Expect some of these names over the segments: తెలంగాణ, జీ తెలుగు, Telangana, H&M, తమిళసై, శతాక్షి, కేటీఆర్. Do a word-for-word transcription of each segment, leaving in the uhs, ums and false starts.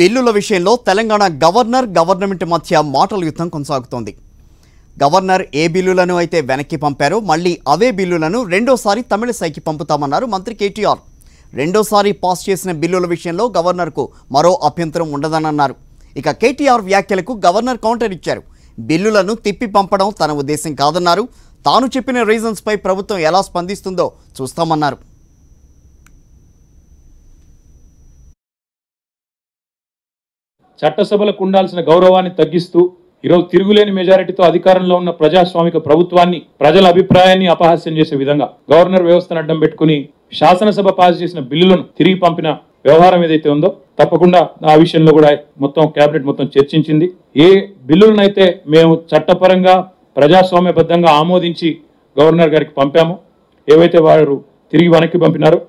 బిల్లుల విషయంలో తెలంగాణ governor government మధ్య మాటల యుద్ధం కొనసాగుతోంది. గవర్నర్ ఏ బిల్లులను అయితే వెనక్కి పంపారో మళ్ళీ అవే బిల్లులను రెండోసారి తమిళసైకి పంపుతామన్నారు మంత్రి కేటీఆర్. రెండోసారి పాస్ చేసిన బిల్లుల విషయంలో గవర్నర్కు మరో అభ్యంతరం ఉండదన్నారు. ఇక కేటీఆర్ వ్యాఖ్యలకు గవర్నర్ కౌంటర్ ఇచ్చారు. బిల్లులను తిప్పి పంపడం తన ఉద్దేశం కాదన్నారు. తాను చెప్పిన రీజన్స్పై ప్రభుత్వం ఎలా స్పందిస్తుందో చూస్తామన్నారు. చట్టసభలకు ఉండాల్సిన గౌరవాన్ని తగ్గిస్తూ ఈరోజు తిరుగులేని మెజారిటీతో అధికారంలో ఉన్న ప్రజాస్వామిక ప్రభుత్వాన్ని, ప్రజల అభిప్రాయాన్ని అపహాస్యం చేసే విధంగా గవర్నర్ వ్యవస్థను అడ్డం పెట్టుకుని శాసనసభ పాస్ చేసిన బిల్లులను తిరిగి పంపిన వ్యవహారం ఏదైతే ఉందో తప్పకుండా ఆ విషయంలో కూడా మొత్తం కేబినెట్ మొత్తం చర్చించింది. ఏ బిల్లులనైతే మేము చట్టపరంగా ప్రజాస్వామ్యబద్ధంగా ఆమోదించి గవర్నర్ గారికి పంపాము, ఏవైతే వారు తిరిగి వెనక్కి పంపినారో,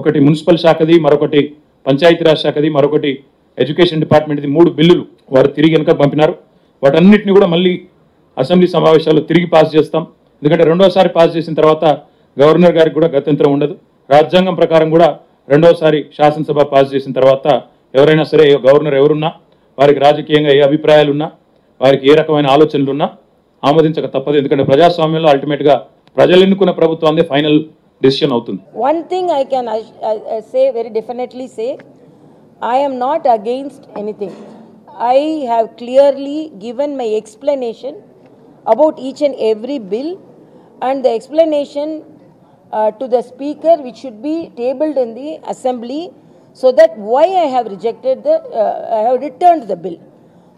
ఒకటి మున్సిపల్ శాఖది, మరొకటి పంచాయతీరాజ్ శాఖది, మరొకటి ఎడ్యుకేషన్ డిపార్ట్మెంట్ది, మూడు బిల్లులు వారు తిరిగి వెనక పంపినారు. వాటన్నిటిని కూడా మళ్ళీ అసెంబ్లీ సమావేశాల్లో తిరిగి పాస్ చేస్తాం. ఎందుకంటే రెండోసారి పాస్ చేసిన తర్వాత గవర్నర్ గారికి కూడా గత్యంతరం ఉండదు. రాజ్యాంగం ప్రకారం కూడా రెండోసారి శాసనసభ పాస్ చేసిన తర్వాత ఎవరైనా సరే, గవర్నర్ ఎవరున్నా, వారికి రాజకీయంగా ఏ అభిప్రాయాలున్నా, వారికి ఏ రకమైన ఆలోచనలున్నా ఆమోదించక తప్పదు. ఎందుకంటే ప్రజాస్వామ్యంలో అల్టిమేట్గా ప్రజలు ఎన్నుకున్న ప్రభుత్వాన్ని ఫైనల్ డెసిషన్ అవుతుంది. One thing I can say very definitely say I am not against anything. I have clearly given my explanation about each and every bill, and the explanation uh, to the speaker which should be tabled in the assembly, so that why I have rejected the, uh, I have returned the bill.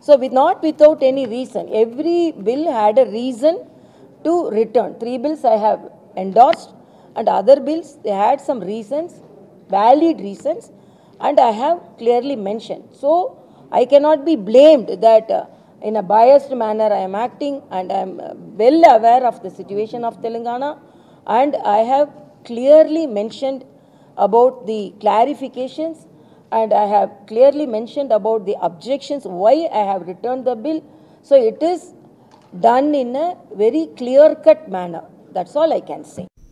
So with not without any reason, every bill had a reason to return. Three bills I have endorsed, and other bills they had some reasons, valid reasons. And I have clearly mentioned. So I cannot be blamed that uh, in a biased manner I am acting, and I am uh, well aware of the situation of Telangana, and I have clearly mentioned about the clarifications, and I have clearly mentioned about the objections, why I have returned the bill. So it is done in a very clear-cut manner. That's all I can say.